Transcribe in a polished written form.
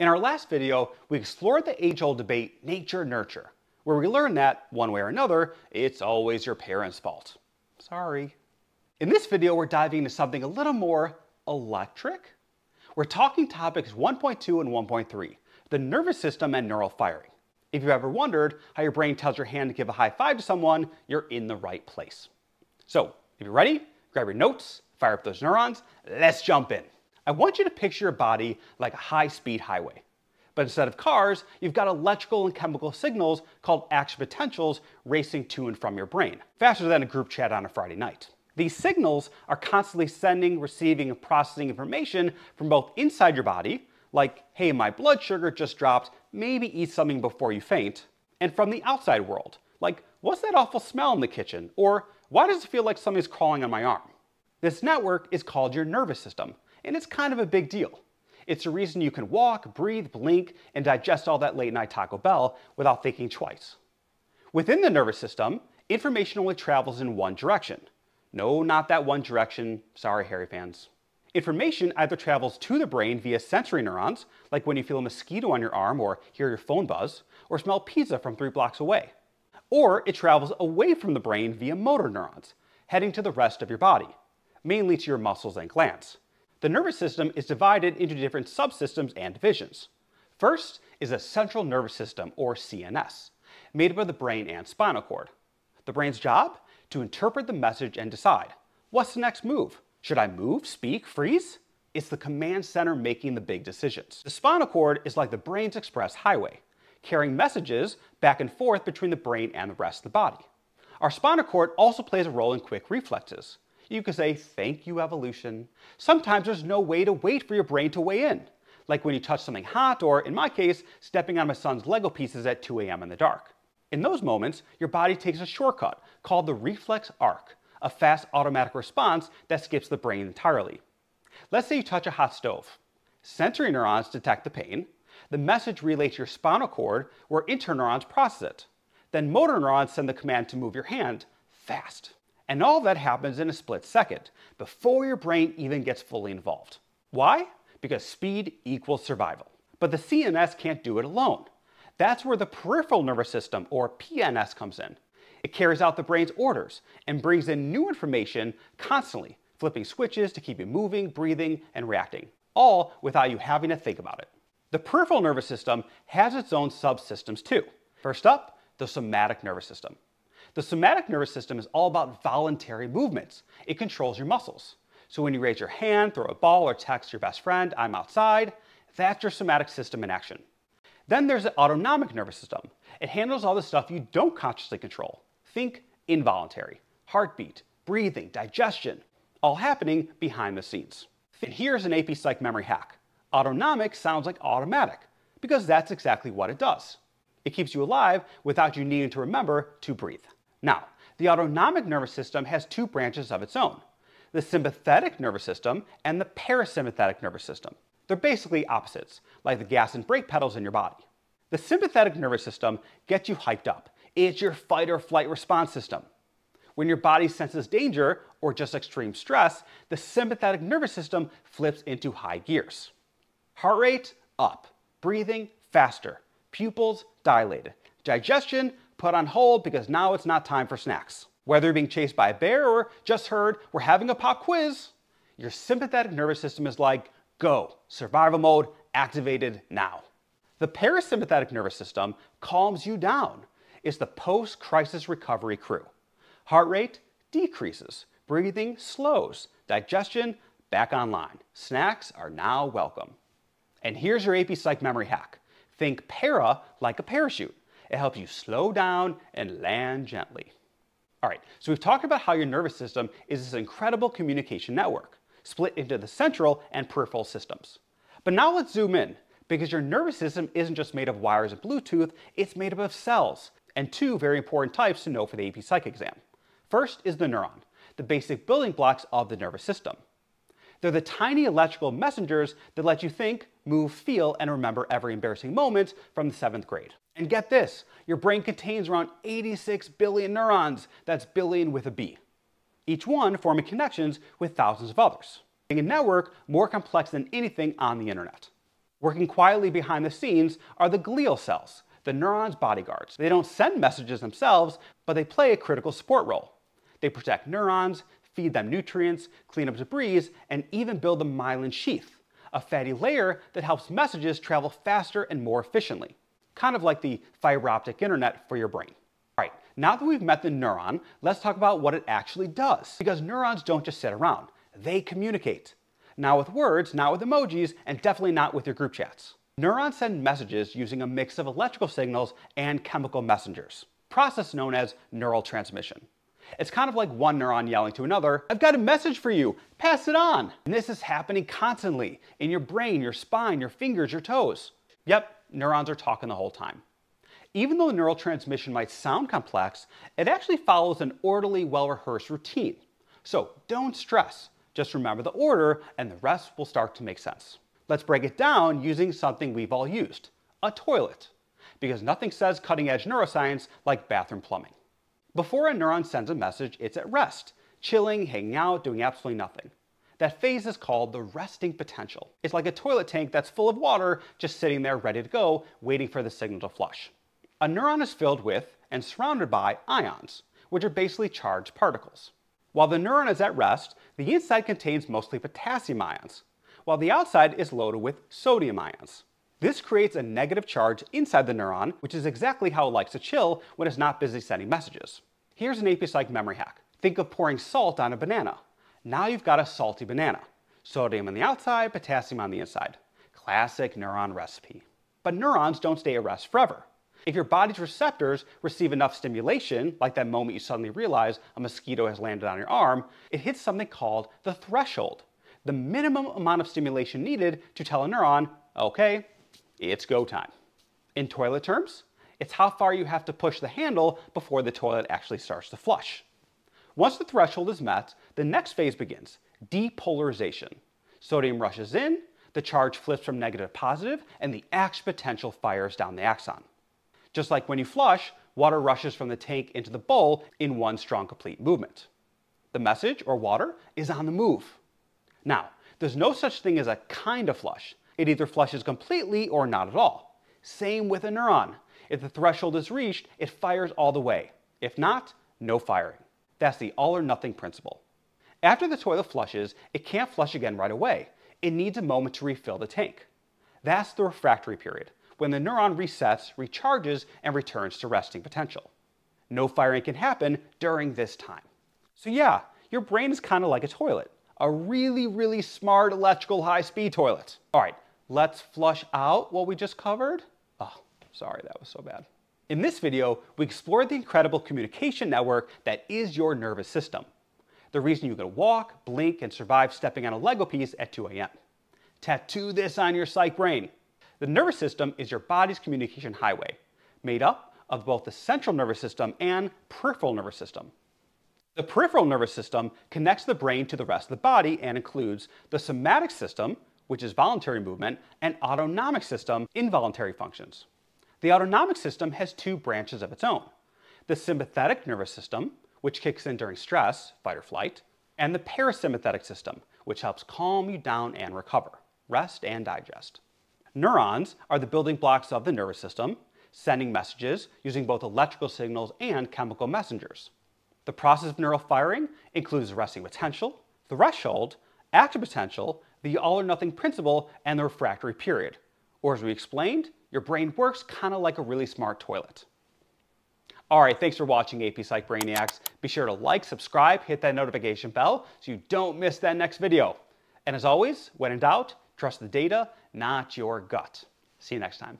In our last video, we explored the age-old debate, nature-nurture, where we learned that, one way or another, it's always your parents' fault. Sorry. In this video, we're diving into something a little more electric. We're talking topics 1.2 and 1.3, the nervous system and neural firing. If you've ever wondered how your brain tells your hand to give a high five to someone, you're in the right place. So, if you're ready, grab your notes, fire up those neurons, let's jump in. I want you to picture your body like a high-speed highway. But instead of cars, you've got electrical and chemical signals called action potentials racing to and from your brain, faster than a group chat on a Friday night. These signals are constantly sending, receiving, and processing information from both inside your body, like, hey, my blood sugar just dropped, maybe eat something before you faint, and from the outside world, like, what's that awful smell in the kitchen? Or, why does it feel like something's crawling on my arm? This network is called your nervous system. And it's kind of a big deal. It's the reason you can walk, breathe, blink, and digest all that late-night Taco Bell without thinking twice. Within the nervous system, information only travels in one direction. No, not that one direction. Sorry, Harry fans. Information either travels to the brain via sensory neurons, like when you feel a mosquito on your arm or hear your phone buzz, or smell pizza from 3 blocks away. Or it travels away from the brain via motor neurons, heading to the rest of your body, mainly to your muscles and glands. The nervous system is divided into different subsystems and divisions. First is the central nervous system, or CNS, made up of the brain and spinal cord. The brain's job? To interpret the message and decide. What's the next move? Should I move, speak, freeze? It's the command center making the big decisions. The spinal cord is like the brain's express highway, carrying messages back and forth between the brain and the rest of the body. Our spinal cord also plays a role in quick reflexes. You could say, thank you, evolution. Sometimes there's no way to wait for your brain to weigh in, like when you touch something hot or, in my case, stepping on my son's Lego pieces at 2 a.m. in the dark. In those moments, your body takes a shortcut called the reflex arc, a fast automatic response that skips the brain entirely. Let's say you touch a hot stove. Sensory neurons detect the pain. The message relays to your spinal cord, where interneurons process it. Then motor neurons send the command to move your hand fast. And all that happens in a split second, before your brain even gets fully involved. Why? Because speed equals survival. But the CNS can't do it alone. That's where the peripheral nervous system, or PNS, comes in. It carries out the brain's orders and brings in new information constantly, flipping switches to keep you moving, breathing, and reacting, all without you having to think about it. The peripheral nervous system has its own subsystems too. First up, the somatic nervous system. The somatic nervous system is all about voluntary movements. It controls your muscles. So when you raise your hand, throw a ball, or text your best friend, I'm outside, that's your somatic system in action. Then there's the autonomic nervous system. It handles all the stuff you don't consciously control. Think involuntary, heartbeat, breathing, digestion, all happening behind the scenes. And here's an AP Psych memory hack. Autonomic sounds like automatic, because that's exactly what it does. It keeps you alive without you needing to remember to breathe. Now, the autonomic nervous system has 2 branches of its own, the sympathetic nervous system and the parasympathetic nervous system. They're basically opposites, like the gas and brake pedals in your body. The sympathetic nervous system gets you hyped up. It's your fight or flight response system. When your body senses danger or just extreme stress, the sympathetic nervous system flips into high gears. Heart rate up, breathing faster, pupils dilated, digestion put on hold because now it's not time for snacks. Whether you're being chased by a bear or just heard we're having a pop quiz, your sympathetic nervous system is like, go, survival mode activated now. The parasympathetic nervous system calms you down. It's the post-crisis recovery crew. Heart rate decreases, breathing slows, digestion back online. Snacks are now welcome. And here's your AP Psych memory hack. Think para like a parachute. It helps you slow down and land gently. All right, so we've talked about how your nervous system is this incredible communication network, split into the central and peripheral systems. But now let's zoom in, because your nervous system isn't just made of wires and Bluetooth, it's made up of cells, and 2 very important types to know for the AP Psych exam. First is the neuron, the basic building blocks of the nervous system. They're the tiny electrical messengers that let you think, move, feel, and remember every embarrassing moment from the 7th grade. And get this, your brain contains around 86 billion neurons, that's billion with a B. Each one forming connections with thousands of others, making a network more complex than anything on the internet. Working quietly behind the scenes are the glial cells, the neuron's bodyguards. They don't send messages themselves, but they play a critical support role. They protect neurons, feed them nutrients, clean up debris, and even build the myelin sheath, a fatty layer that helps messages travel faster and more efficiently. Kind of like the fiber optic internet for your brain. All right, now that we've met the neuron, let's talk about what it actually does. Because neurons don't just sit around, they communicate. Not with words, not with emojis, and definitely not with your group chats. Neurons send messages using a mix of electrical signals and chemical messengers, a process known as neural transmission. It's kind of like one neuron yelling to another, "I've got a message for you, pass it on." And this is happening constantly in your brain, your spine, your fingers, your toes. Yep, neurons are talking the whole time. Even though neural transmission might sound complex, it actually follows an orderly, well-rehearsed routine. So don't stress, just remember the order and the rest will start to make sense. Let's break it down using something we've all used, a toilet. Because nothing says cutting-edge neuroscience like bathroom plumbing. Before a neuron sends a message, it's at rest, chilling, hanging out, doing absolutely nothing. That phase is called the resting potential. It's like a toilet tank that's full of water, just sitting there ready to go, waiting for the signal to flush. A neuron is filled with and surrounded by ions, which are basically charged particles. While the neuron is at rest, the inside contains mostly potassium ions, while the outside is loaded with sodium ions. This creates a negative charge inside the neuron, which is exactly how it likes to chill when it's not busy sending messages. Here's an AP Psych memory hack. Think of pouring salt on a banana. Now you've got a salty banana. Sodium on the outside, potassium on the inside. Classic neuron recipe. But neurons don't stay at rest forever. If your body's receptors receive enough stimulation, like that moment you suddenly realize a mosquito has landed on your arm, it hits something called the threshold, the minimum amount of stimulation needed to tell a neuron, okay, it's go time. In toilet terms, it's how far you have to push the handle before the toilet actually starts to flush. Once the threshold is met, the next phase begins, depolarization. Sodium rushes in, the charge flips from negative to positive, and the action potential fires down the axon. Just like when you flush, water rushes from the tank into the bowl in one strong, complete movement. The message, or water, is on the move. Now, there's no such thing as a kind of flush. It either flushes completely or not at all. Same with a neuron. If the threshold is reached, it fires all the way. If not, no firing. That's the all or nothing principle. After the toilet flushes, it can't flush again right away. It needs a moment to refill the tank. That's the refractory period, when the neuron resets, recharges, and returns to resting potential. No firing can happen during this time. So yeah, your brain is kind of like a toilet, a really, really smart electrical high-speed toilet. All right, let's flush out what we just covered. Oh, sorry, that was so bad. In this video, we explored the incredible communication network that is your nervous system. The reason you can walk, blink, and survive stepping on a Lego piece at 2 a.m. Tattoo this on your psych brain. The nervous system is your body's communication highway, made up of both the central nervous system and peripheral nervous system. The peripheral nervous system connects the brain to the rest of the body and includes the somatic system, which is voluntary movement, and autonomic system, involuntary functions. The autonomic system has two branches of its own. The sympathetic nervous system, which kicks in during stress, fight or flight, and the parasympathetic system, which helps calm you down and recover, rest and digest. Neurons are the building blocks of the nervous system, sending messages using both electrical signals and chemical messengers. The process of neural firing includes resting potential, threshold, action potential, the all or nothing principle, and the refractory period. Or as we explained, your brain works kind of like a really smart toilet. All right, thanks for watching AP Psych Brainiacs. Be sure to like, subscribe, hit that notification bell so you don't miss that next video. And as always, when in doubt, trust the data, not your gut. See you next time.